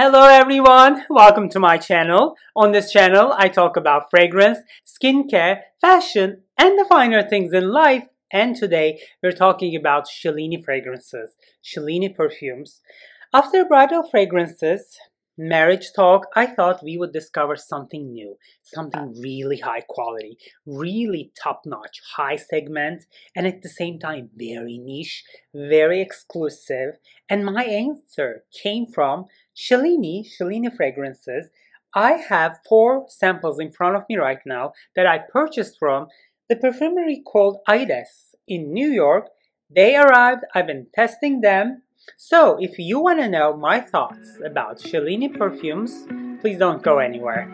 Hello everyone, welcome to my channel. On this channel, I talk about fragrance, skincare, fashion, and the finer things in life. And today, we're talking about Cellini fragrances, Cellini perfumes. After bridal fragrances, marriage talk, I thought we would discover something new, something really high quality, really top-notch, high segment, and at the same time very niche, very exclusive. And my answer came from Cellini fragrances. I have 4 samples in front of me right now that I purchased from the perfumery called Aedes in New York. They arrived, I've been testing them. So, if you want to know my thoughts about Cellini perfumes, please don't go anywhere.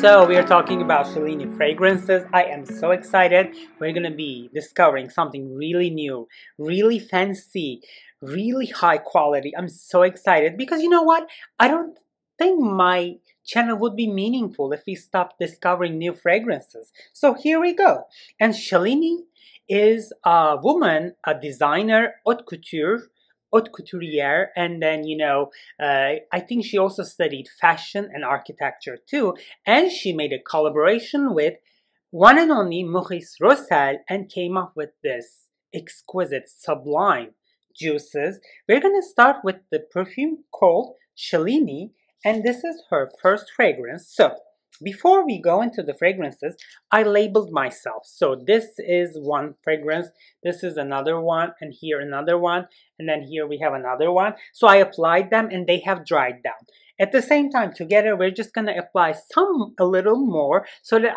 So, we are talking about Cellini fragrances. I am so excited. We're going to be discovering something really new, really fancy, really high quality. I'm so excited because you know what? I don't think my channel would be meaningful if we stopped discovering new fragrances. So here we go. And Cellini is a woman, a designer, haute couturière, and then, you know, I think she also studied fashion and architecture too. And she made a collaboration with one and only Maurice Roucel and came up with this exquisite, sublime juices. We're gonna start with the perfume called Cellini. And this is her first fragrance. So, before we go into the fragrances, I labeled myself. So, this is one fragrance, this is another one, and here another one, and then here we have another one. So, I applied them and they have dried down. At the same time, together, we're just going to apply a little more so that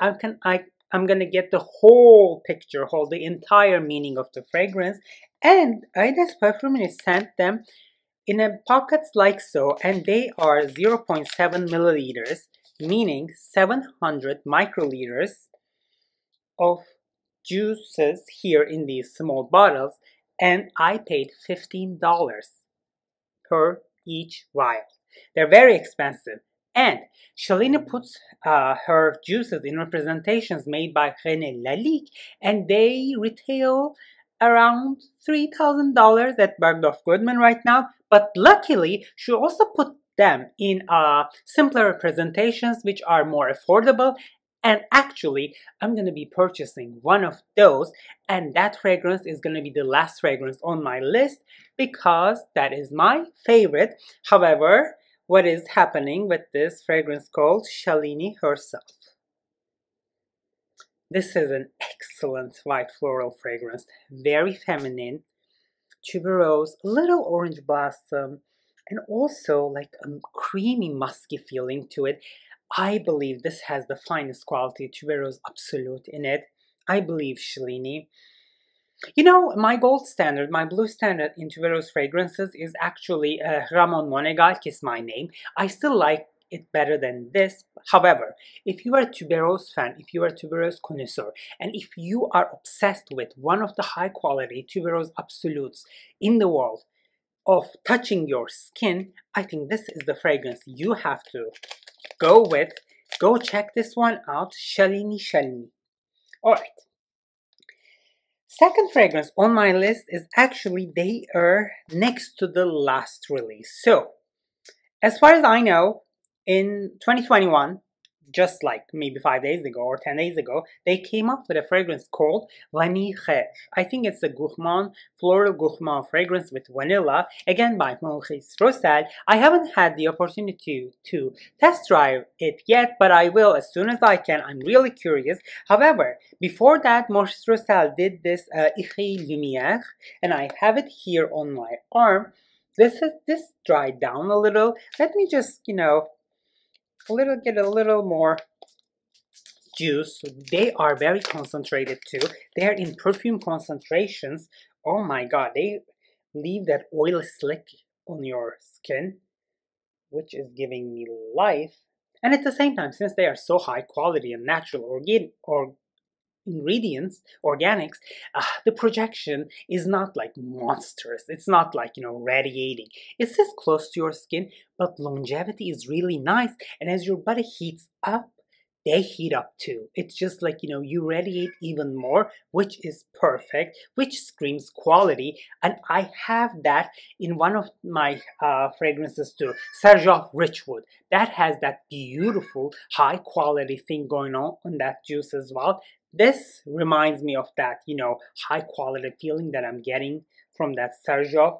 I'm going to get the whole picture, the entire meaning of the fragrance. And Aedes Perfumery sent them in pockets like so, and they are 0.7 milliliters, meaning 700 microliters of juices here in these small bottles, and I paid $15 per each vial. They're very expensive. And Cellini puts her juices in representations made by René Lalique, and they retail around $3,000 at Bergdorf Goodman right now, but luckily she also put them in simpler representations which are more affordable, and actually I'm gonna be purchasing one of those, and that fragrance is gonna be the last fragrance on my list because that is my favorite. However, what is happening with this fragrance called Cellini herself? This is an excellent white floral fragrance, very feminine, tuberose, a little orange blossom, and also like a creamy musky feeling to it. I believe this has the finest quality tuberose absolute in it. I believe Cellini. You know, my gold standard, my blue standard in tuberose fragrances is actually Ramon Monegal, Kiss My Name. I still like it better than this. However, if you are a tuberose fan, if you are a tuberose connoisseur, and if you are obsessed with one of the high quality tuberose absolutes in the world of touching your skin, I think this is the fragrance you have to go with. Go check this one out, Cellini. Alright. Second fragrance on my list is actually, they are next to the last release. So, as far as I know, in 2021, just like maybe 5 days ago or 10 days ago, they came up with a fragrance called Vanille Rêve. I think it's a gourmand, floral gourmand fragrance with vanilla, again by Maurice Roucel. I haven't had the opportunity to test drive it yet, but I will as soon as I can. I'm really curious. However, before that, Maurice Roucel did this Iris Lumière, and I have it here on my arm. This dried down a little. Let me just, you know, get a little more juice. They are very concentrated too. They're in perfume concentrations. Oh my god, they leave that oil slick on your skin, which is giving me life. And at the same time, since they are so high quality and natural organics, the projection is not like monstrous. It's not like, you know, radiating. It's just close to your skin, but longevity is really nice. And as your body heats up, they heat up too. It's just like, you know, you radiate even more, which is perfect, which screams quality. And I have that in one of my fragrances too, Xerjoff Richwood. That has that beautiful high quality thing going on in that juice as well. This reminds me of that, you know, high quality feeling that I'm getting from that Xerjoff.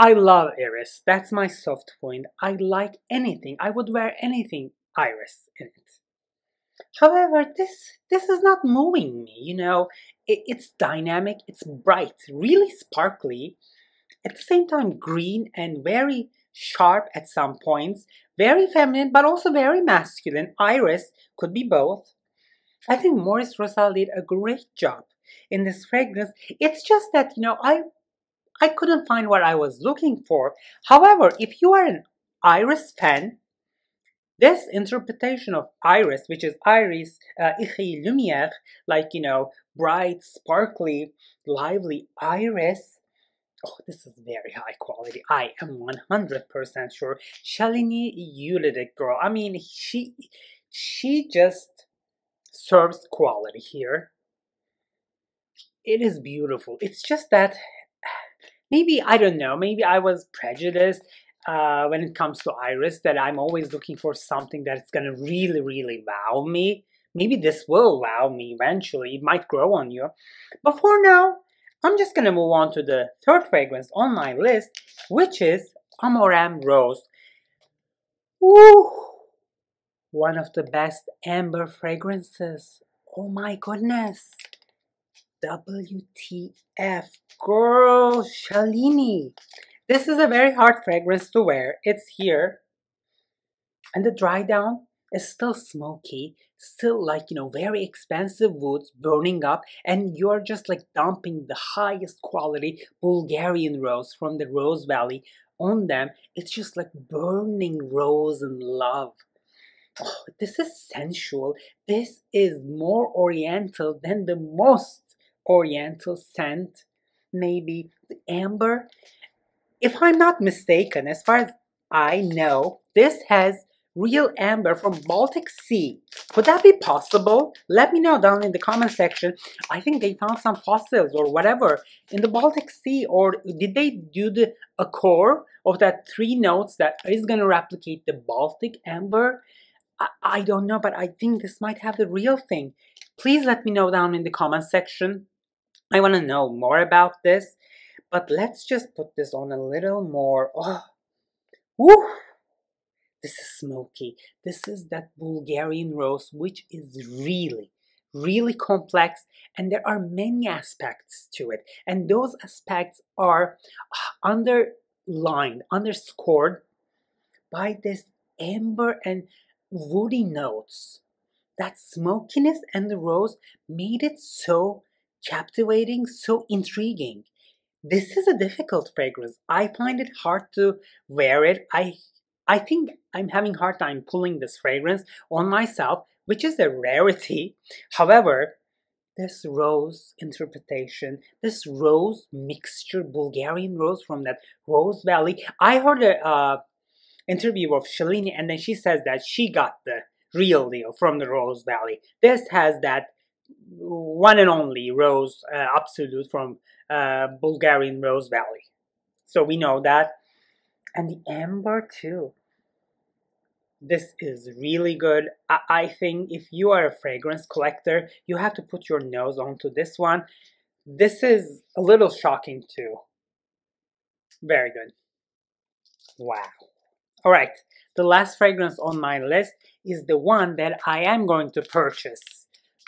I love Iris. That's my soft point. I like anything. I would wear anything Iris in it. However, this is not moving me, you know. It's dynamic, it's bright, really sparkly. At the same time, green and very sharp at some points. Very feminine, but also very masculine. Iris could be both. I think Maurice Roucel did a great job in this fragrance. It's just that, you know, I couldn't find what I was looking for. However, if you are an Iris fan, this interpretation of Iris, which is Iris Lumière, like, you know, bright, sparkly, lively Iris. Oh, this is very high quality. I am 100% sure. Shalini, you did it, girl. I mean, she just serves quality here. It is beautiful. It's just that maybe, I don't know, maybe I was prejudiced when it comes to Iris, that I'm always looking for something that's gonna really, really wow me. Maybe this will wow me eventually. It might grow on you. But for now, I'm just gonna move on to the third fragrance on my list, which is Amorem Rose. Woo! One of the best amber fragrances. Oh my goodness. WTF, girl, Shalini. This is a very hard fragrance to wear. It's here. And the dry down is still smoky, still like, you know, very expensive woods burning up. And you're just like dumping the highest quality Bulgarian rose from the Rose Valley on them. It's just like burning rose and love. Oh, this is sensual. This is more oriental than the most oriental scent, maybe the amber. If I'm not mistaken, as far as I know, this has real amber from Baltic Sea. Could that be possible? Let me know down in the comment section. I think they found some fossils or whatever in the Baltic Sea, or did they do a core of that 3 notes that is going to replicate the Baltic amber? I don't know, but I think this might have the real thing. Please let me know down in the comment section. I want to know more about this. But let's just put this on a little more. Oh, woo! This is smoky. This is that Bulgarian rose, which is really, really complex. And there are many aspects to it. And those aspects are underlined, underscored by this amber and woody notes. That smokiness and the rose made it so captivating, so intriguing. This is a difficult fragrance. I find it hard to wear it. I think I'm having a hard time pulling this fragrance on myself, which is a rarity. However, this rose interpretation, this rose mixture, Bulgarian rose from that Rose Valley. I heard a interview of Shalini, and then she says that she got the real deal from the Rose Valley. This has that one and only rose absolute from Bulgarian Rose Valley. So we know that. And the amber too. This is really good. I think if you are a fragrance collector, you have to put your nose onto this one. This is a little shocking too. Very good. Wow. All right, the last fragrance on my list is the one that I am going to purchase.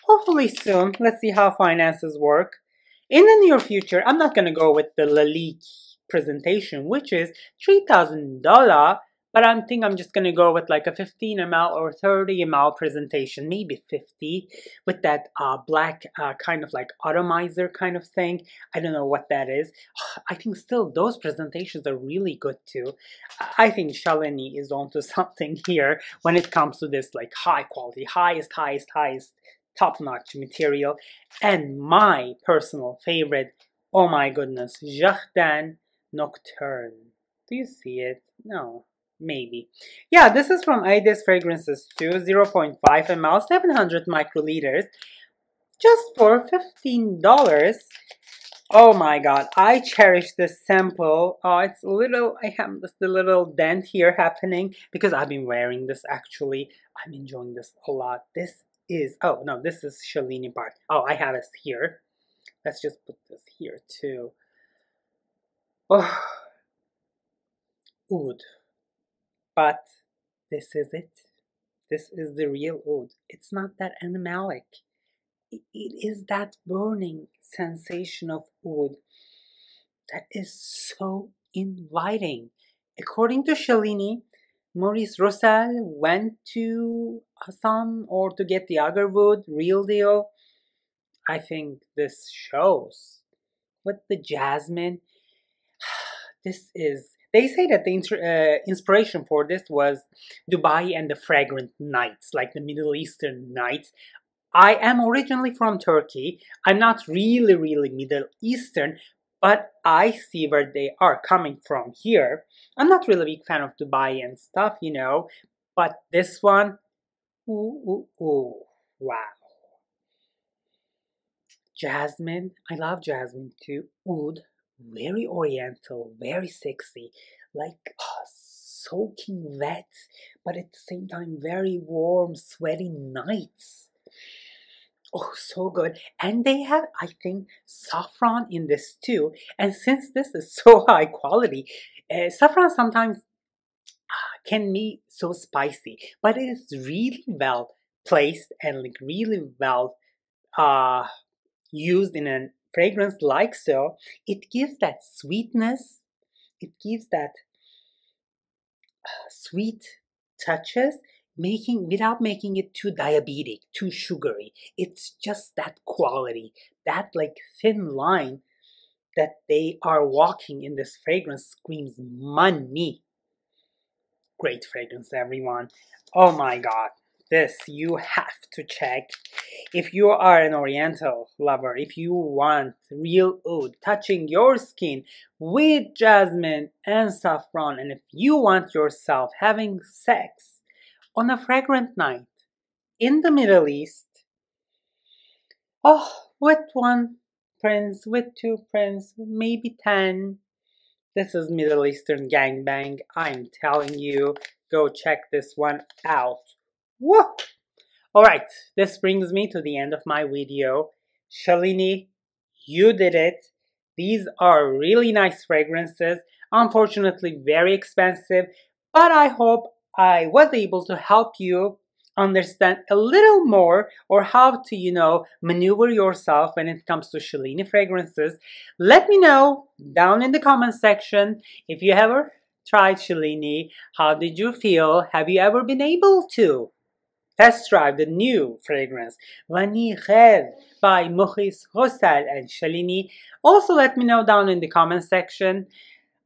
Hopefully soon. Let's see how finances work. In the near future, I'm not going to go with the Lalique presentation, which is $3,000, but I think I'm just going to go with like a 15 ml or 30 ml presentation, maybe 50, with that black kind of like atomizer kind of thing. I don't know what that is. I think still those presentations are really good too. I think Shalini is onto something here when it comes to this like high quality, highest, top-notch material. And my personal favorite, oh my goodness, Jardin Nocturne. Do you see it? No. maybe. Yeah, this is from Aedes Fragrances 2, 0.5 ml, 700 microliters, just for $15. Oh my god, I cherish this sample. It's a little, I have just a little dent here happening because I've been wearing this actually. I'm enjoying this a lot. This is, oh no, this is Shalini part. Oh, I have it here. Let's just put this here too. Oh, oud. But this is it. This is the real oud. It's not that animalic. It is that burning sensation of oud that is so inviting. According to Shalini, Maurice Roucel went to Assam or to get the agarwood, real deal. I think this shows. With the jasmine, this is... They say that the inspiration for this was Dubai and the fragrant nights, like the Middle Eastern nights. I am originally from Turkey. I'm not really, Middle Eastern, but I see where they are coming from here. I'm not really a big fan of Dubai and stuff, you know, but this one, ooh, ooh, ooh, wow. Jasmine, I love jasmine too. Oud, very oriental, very sexy, like soaking wet, but at the same time, very warm, sweaty nights. Oh, so good. And they have, I think, saffron in this too. And since this is so high quality, saffron sometimes can be so spicy, but it is really well placed and like really well used in a fragrance like so. It gives that sweetness. It gives that sweet touches, without making it too diabetic, too sugary. It's just that quality, that like thin line that they are walking in this fragrance screams money. Great fragrance, everyone. Oh my god, this you have to check. If you are an oriental lover, if you want real oud touching your skin with jasmine and saffron, and if you want yourself having sex on a fragrant night in the Middle East, oh, with one prince, with two prince, maybe 10. This is Middle Eastern gangbang. I'm telling you, go check this one out. Woo! All right, this brings me to the end of my video. Shalini, you did it. These are really nice fragrances. Unfortunately, very expensive, but I hope I was able to help you understand a little more or how to, you know, maneuver yourself when it comes to Shalini fragrances. Let me know down in the comment section if you ever tried Shalini. How did you feel? Have you ever been able to test drive the new fragrance Vanille Rêve by Maurice Roucel and Shalini? Also let me know down in the comment section.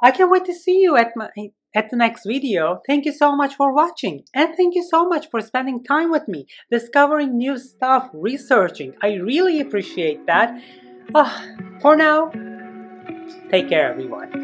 I can't wait to see you at the next video. Thank you so much for watching, and thank you so much for spending time with me, discovering new stuff, researching. I really appreciate that. For now, take care, everyone.